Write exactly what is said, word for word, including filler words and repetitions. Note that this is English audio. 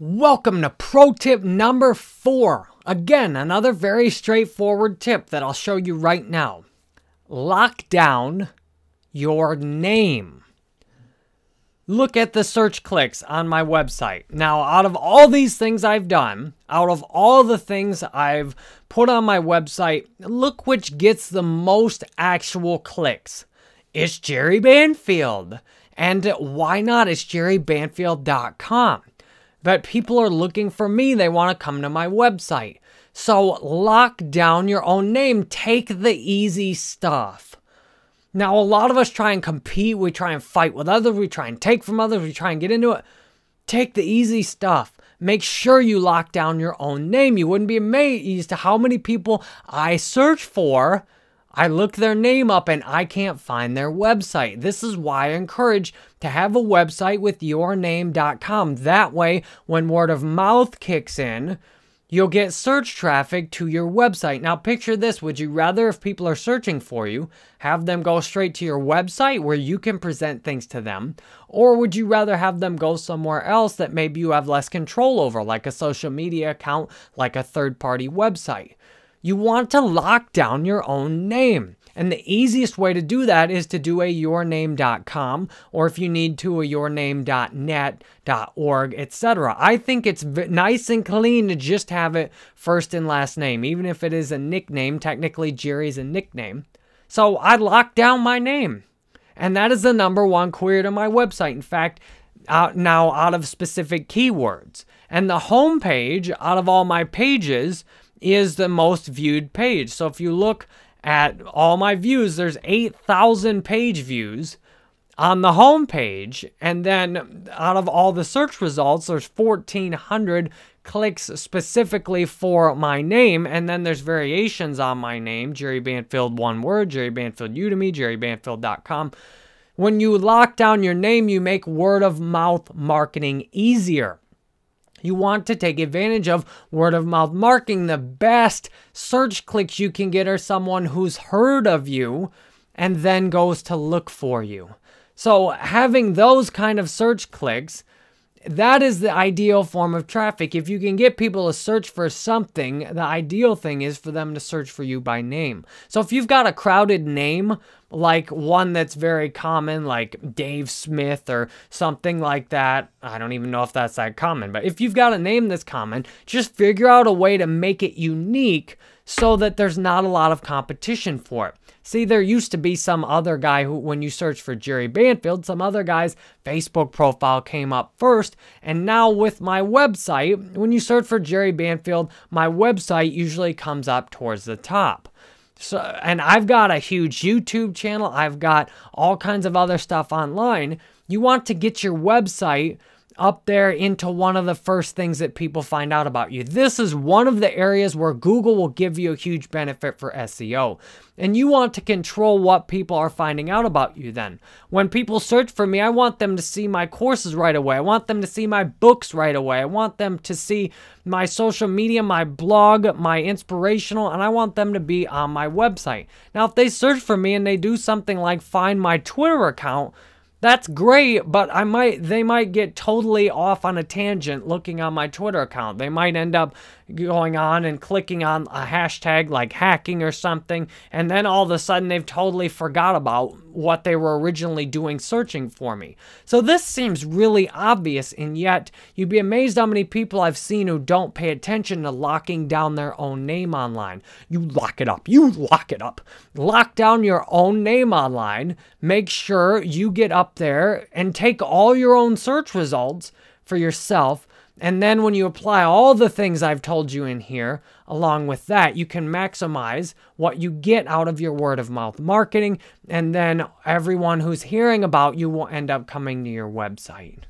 Welcome to pro tip number four. Again, another very straightforward tip that I'll show you right now. Lock down your name. Look at the search clicks on my website. Now, out of all these things I've done, out of all the things I've put on my website, look which gets the most actual clicks. It's Jerry Banfield. And why not? It's jerry banfield dot com. But people are looking for me. They want to come to my website. So lock down your own name. Take the easy stuff. Now, a lot of us try and compete. We try and fight with others. We try and take from others. We try and get into it. Take the easy stuff. Make sure you lock down your own name. You wouldn't be amazed to how many people I search for. I look their name up and I can't find their website. This is why I encourage to have a website with your name dot com. That way, when word of mouth kicks in, you'll get search traffic to your website. Now, picture this. Would you rather, if people are searching for you, have them go straight to your website where you can present things to them? Or would you rather have them go somewhere else that maybe you have less control over, like a social media account, like a third-party website? You want to lock down your own name. And the easiest way to do that is to do a your name dot com, or if you need to, a your name dot net, .org, et cetera. I think it's nice and clean to just have it first and last name, even if it is a nickname. Technically, Jerry's a nickname. So I locked down my name. And that is the number one query to my website. In fact, out now out of specific keywords. And the home page, out of all my pages, is the most viewed page. So if you look at all my views, there's eight thousand page views on the home page. And then out of all the search results, there's fourteen hundred clicks specifically for my name. And then there's variations on my name, Jerry Banfield, one word, Jerry Banfield Udemy, jerry banfield dot com. When you lock down your name, you make word of mouth marketing easier. You want to take advantage of word of mouth marketing. The best search clicks you can get are someone who's heard of you and then goes to look for you. So having those kind of search clicks, that is the ideal form of traffic. If you can get people to search for something, the ideal thing is for them to search for you by name. So if you've got a crowded name, like one that's very common, like Dave Smith or something like that. I don't even know if that's that common, but if you've got a name that's common, just figure out a way to make it unique so that there's not a lot of competition for it. See, there used to be some other guy who, when you search for Jerry Banfield, some other guy's Facebook profile came up first. And now with my website, when you search for Jerry Banfield, my website usually comes up towards the top. So, and I've got a huge YouTube channel. I've got all kinds of other stuff online. You want to get your website up there into one of the first things that people find out about you. This is one of the areas where Google will give you a huge benefit for S E O. And you want to control what people are finding out about you then. When people search for me, I want them to see my courses right away. I want them to see my books right away. I want them to see my social media, my blog, my inspirational, and I want them to be on my website. Now, if they search for me and they do something like find my Twitter account, that's great, but I might they might get totally off on a tangent looking on my Twitter account. They might end up going on and clicking on a hashtag like hacking or something, and then all of a sudden they've totally forgot about what they were originally doing searching for me. So this seems really obvious, and yet you'd be amazed how many people I've seen who don't pay attention to locking down their own name online. You lock it up. You lock it up. Lock down your own name online. Make sure you get up there and take all your own search results for yourself, and then when you apply all the things I've told you in here along with that, you can maximize what you get out of your word of mouth marketing, and then everyone who's hearing about you will end up coming to your website.